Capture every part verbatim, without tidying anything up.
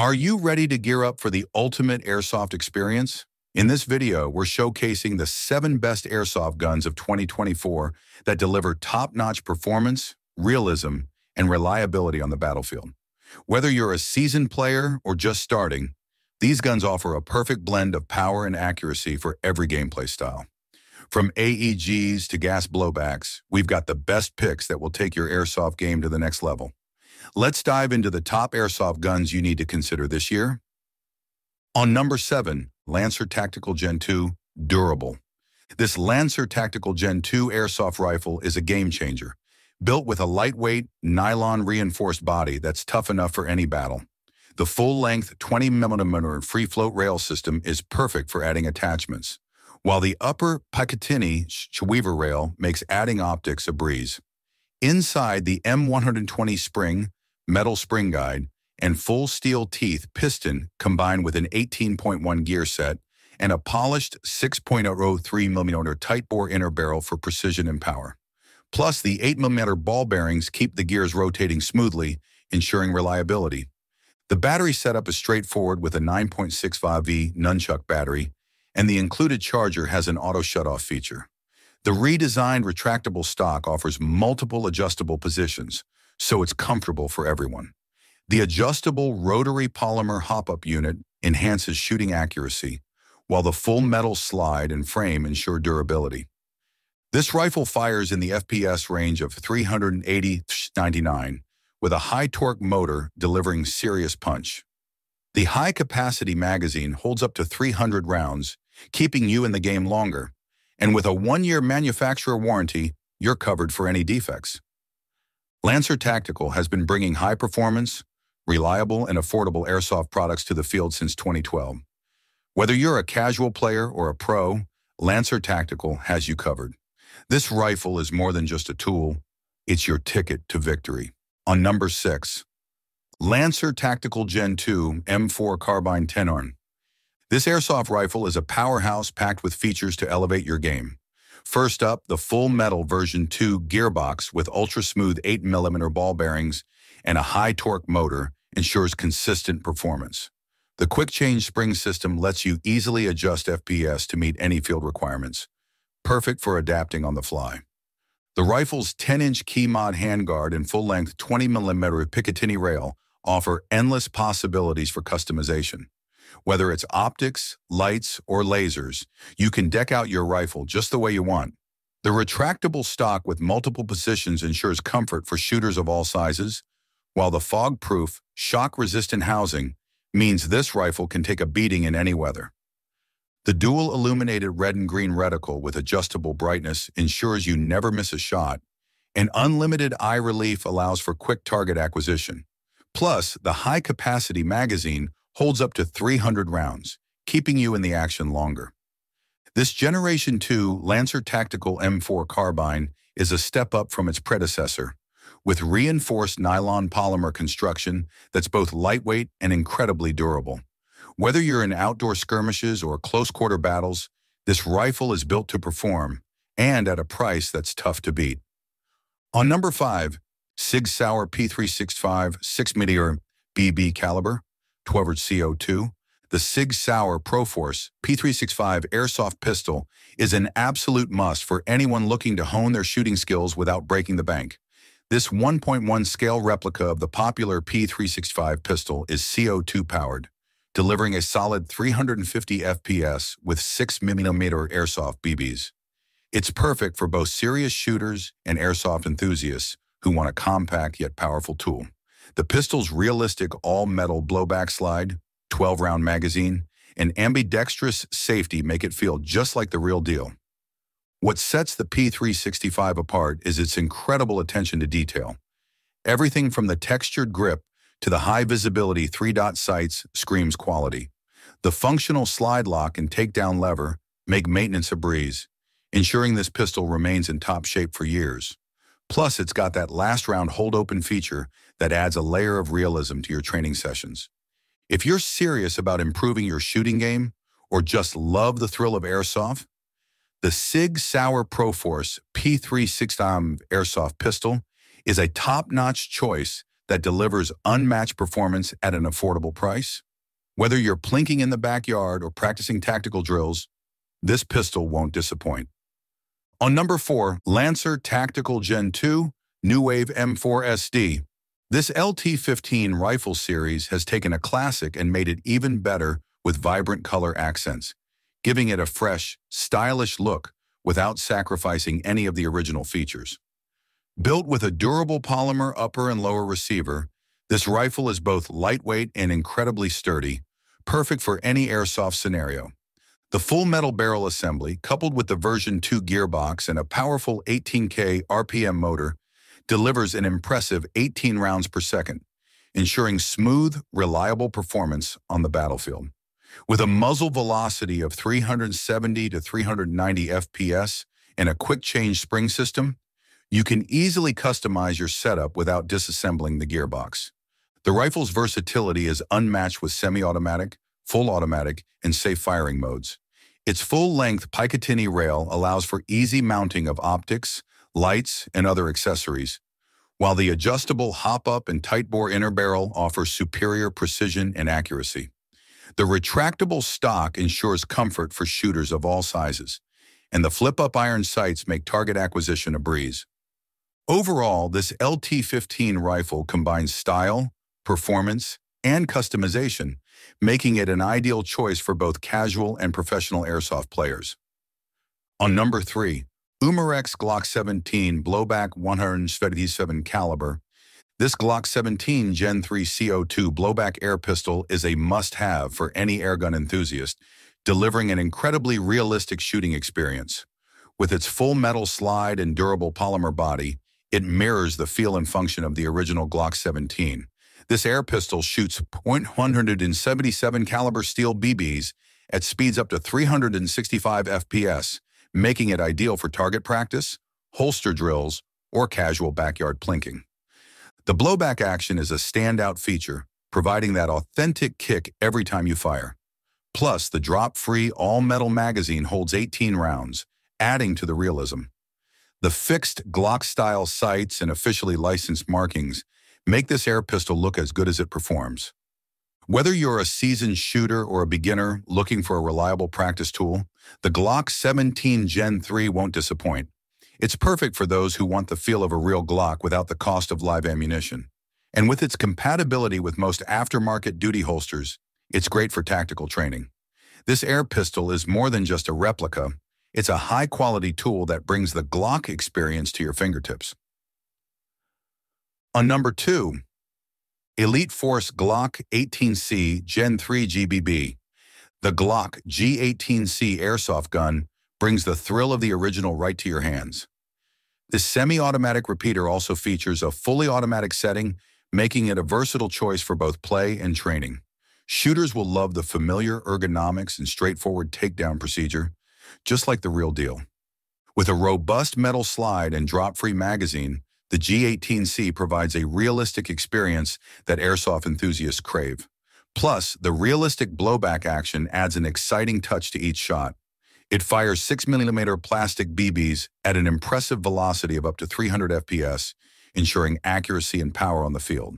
Are you ready to gear up for the ultimate airsoft experience? In this video, we're showcasing the seven best airsoft guns of twenty twenty-four that deliver top-notch performance, realism, and reliability on the battlefield. Whether you're a seasoned player or just starting, these guns offer a perfect blend of power and accuracy for every gameplay style. From A E Gs to gas blowbacks, we've got the best picks that will take your airsoft game to the next level. Let's dive into the top airsoft guns you need to consider this year. On number seven, Lancer Tactical Gen two, Durable. This Lancer Tactical Gen two airsoft rifle is a game changer, built with a lightweight, nylon-reinforced body that's tough enough for any battle. The full-length twenty millimeter free-float rail system is perfect for adding attachments, while the upper Picatinny Schweaver rail makes adding optics a breeze. Inside the M one twenty spring, metal spring guide, and full steel teeth piston combined with an eighteen point one gear set and a polished six point oh three millimeter tight-bore inner barrel for precision and power. Plus, the eight millimeter ball bearings keep the gears rotating smoothly, ensuring reliability. The battery setup is straightforward with a nine point six five volt nunchuck battery, and the included charger has an auto shutoff feature. The redesigned retractable stock offers multiple adjustable positions, so it's comfortable for everyone. The adjustable rotary polymer hop-up unit enhances shooting accuracy, while the full metal slide and frame ensure durability. This rifle fires in the F P S range of three eighty to ninety-nine with a high-torque motor delivering serious punch. The high-capacity magazine holds up to three hundred rounds, keeping you in the game longer. And with a one year manufacturer warranty, you're covered for any defects. Lancer Tactical has been bringing high-performance, reliable, and affordable airsoft products to the field since twenty twelve. Whether you're a casual player or a pro, Lancer Tactical has you covered. This rifle is more than just a tool. It's your ticket to victory. On number six, Lancer Tactical Gen two M four Carbine ten arm. This airsoft rifle is a powerhouse packed with features to elevate your game. First up, the full metal version two gearbox with ultra-smooth eight millimeter ball bearings and a high-torque motor ensures consistent performance. The quick-change spring system lets you easily adjust F P S to meet any field requirements, perfect for adapting on the fly. The rifle's ten inch KeyMod handguard and full-length twenty millimeter Picatinny rail offer endless possibilities for customization. Whether it's optics, lights, or lasers, you can deck out your rifle just the way you want. The retractable stock with multiple positions ensures comfort for shooters of all sizes, while the fog-proof, shock-resistant housing means this rifle can take a beating in any weather. The dual-illuminated red and green reticle with adjustable brightness ensures you never miss a shot, and unlimited eye relief allows for quick target acquisition. Plus, the high-capacity magazine holds up to three hundred rounds, keeping you in the action longer. This Generation two Lancer Tactical M four carbine is a step up from its predecessor, with reinforced nylon polymer construction that's both lightweight and incredibly durable. Whether you're in outdoor skirmishes or close-quarter battles, this rifle is built to perform, and at a price that's tough to beat. On number five, Sig Sauer P three sixty-five six millimeter B B caliber, twelve inch C O two, the Sig Sauer ProForce P three sixty-five airsoft pistol is an absolute must for anyone looking to hone their shooting skills without breaking the bank. This one point one scale replica of the popular P three sixty-five pistol is C O two powered, delivering a solid three hundred fifty F P S with six millimeter airsoft B Bs. It's perfect for both serious shooters and airsoft enthusiasts who want a compact yet powerful tool. The pistol's realistic all-metal blowback slide, twelve round magazine, and ambidextrous safety make it feel just like the real deal. What sets the P three sixty-five apart is its incredible attention to detail. Everything from the textured grip to the high-visibility three dot sights screams quality. The functional slide lock and takedown lever make maintenance a breeze, ensuring this pistol remains in top shape for years. Plus, it's got that last-round hold-open feature that adds a layer of realism to your training sessions. If you're serious about improving your shooting game or just love the thrill of airsoft, the Sig Sauer ProForce P three sixty-five airsoft pistol is a top-notch choice that delivers unmatched performance at an affordable price? Whether you're plinking in the backyard or practicing tactical drills, this pistol won't disappoint. On number four, Lancer Tactical Gen two New Wave M four S D. This L T fifteen rifle series has taken a classic and made it even better with vibrant color accents, giving it a fresh, stylish look without sacrificing any of the original features. Built with a durable polymer upper and lower receiver, this rifle is both lightweight and incredibly sturdy, perfect for any airsoft scenario. The full metal barrel assembly, coupled with the version two gearbox and a powerful eighteen K R P M motor, delivers an impressive eighteen rounds per second, ensuring smooth, reliable performance on the battlefield. With a muzzle velocity of three hundred seventy to three hundred ninety F P S and a quick-change spring system, you can easily customize your setup without disassembling the gearbox. The rifle's versatility is unmatched with semi-automatic, full automatic, and safe firing modes. Its full-length Picatinny rail allows for easy mounting of optics, lights, and other accessories, while the adjustable hop-up and tight-bore inner barrel offers superior precision and accuracy. The retractable stock ensures comfort for shooters of all sizes, and the flip-up iron sights make target acquisition a breeze. Overall, this L T fifteen rifle combines style, performance, and customization, making it an ideal choice for both casual and professional airsoft players. On number three, Umarex Glock seventeen Blowback one thirty-seven Caliber. This Glock seventeen Gen three C O two Blowback Air Pistol is a must-have for any airgun enthusiast, delivering an incredibly realistic shooting experience. With its full metal slide and durable polymer body, it mirrors the feel and function of the original Glock seventeen. This air pistol shoots point one seventy-seven caliber steel B Bs at speeds up to three hundred sixty-five F P S, making it ideal for target practice, holster drills, or casual backyard plinking. The blowback action is a standout feature, providing that authentic kick every time you fire. Plus, the drop-free all-metal magazine holds eighteen rounds, adding to the realism. The fixed Glock-style sights and officially licensed markings make this air pistol look as good as it performs. Whether you're a seasoned shooter or a beginner looking for a reliable practice tool, the Glock seventeen Gen three won't disappoint. It's perfect for those who want the feel of a real Glock without the cost of live ammunition. And with its compatibility with most aftermarket duty holsters, it's great for tactical training. This air pistol is more than just a replica. It's a high-quality tool that brings the Glock experience to your fingertips. On number two, Elite Force Glock eighteen C Gen three G B B. The Glock G eighteen C airsoft gun brings the thrill of the original right to your hands. This semi-automatic repeater also features a fully automatic setting, making it a versatile choice for both play and training. Shooters will love the familiar ergonomics and straightforward takedown procedure, just like the real deal. With a robust metal slide and drop-free magazine, the G eighteen C provides a realistic experience that airsoft enthusiasts crave. Plus, the realistic blowback action adds an exciting touch to each shot. It fires six millimeter plastic B Bs at an impressive velocity of up to three hundred F P S, ensuring accuracy and power on the field.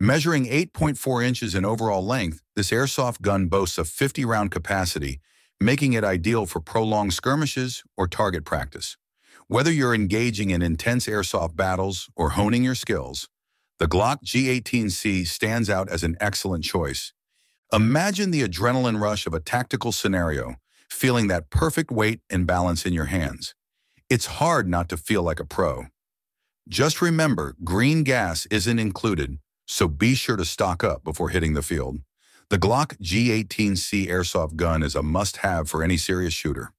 Measuring eight point four inches in overall length, this airsoft gun boasts a fifty round capacity, making it ideal for prolonged skirmishes or target practice. Whether you're engaging in intense airsoft battles or honing your skills, the Glock G eighteen C stands out as an excellent choice. Imagine the adrenaline rush of a tactical scenario, feeling that perfect weight and balance in your hands. It's hard not to feel like a pro. Just remember, green gas isn't included, so be sure to stock up before hitting the field. The Glock G eighteen C airsoft gun is a must-have for any serious shooter.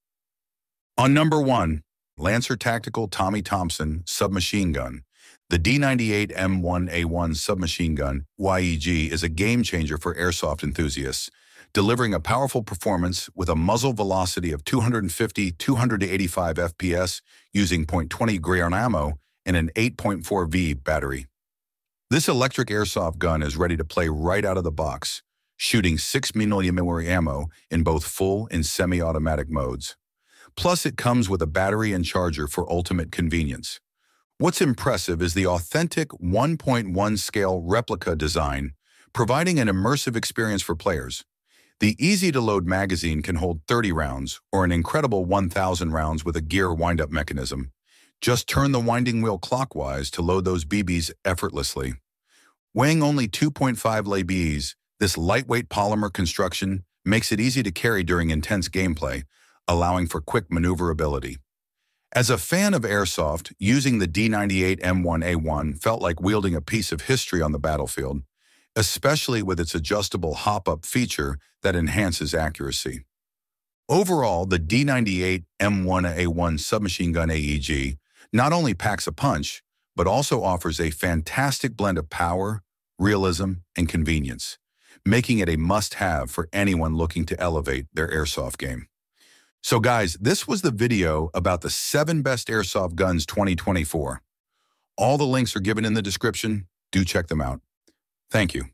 On number one, Lancer Tactical Tommy Thompson Submachine Gun. The D ninety-eight M one A one Submachine Gun, Y E G, is a game-changer for airsoft enthusiasts, delivering a powerful performance with a muzzle velocity of two hundred fifty to two hundred eighty-five F P S using point two zero gram ammo and an eight point four volt battery. This electric airsoft gun is ready to play right out of the box, shooting six millimeter ammo in both full and semi-automatic modes. Plus, it comes with a battery and charger for ultimate convenience. What's impressive is the authentic one point one scale replica design, providing an immersive experience for players. The easy-to-load magazine can hold thirty rounds, or an incredible one thousand rounds with a gear wind-up mechanism. Just turn the winding wheel clockwise to load those B Bs effortlessly. Weighing only two point five pounds, this lightweight polymer construction makes it easy to carry during intense gameplay, allowing for quick maneuverability. As a fan of airsoft, using the D ninety-eight M one A one felt like wielding a piece of history on the battlefield, especially with its adjustable hop-up feature that enhances accuracy. Overall, the D ninety-eight M one A one submachine gun A E G not only packs a punch, but also offers a fantastic blend of power, realism, and convenience, making it a must-have for anyone looking to elevate their airsoft game. So guys, this was the video about the seven best airsoft guns twenty twenty-four. All the links are given in the description. Do check them out. Thank you.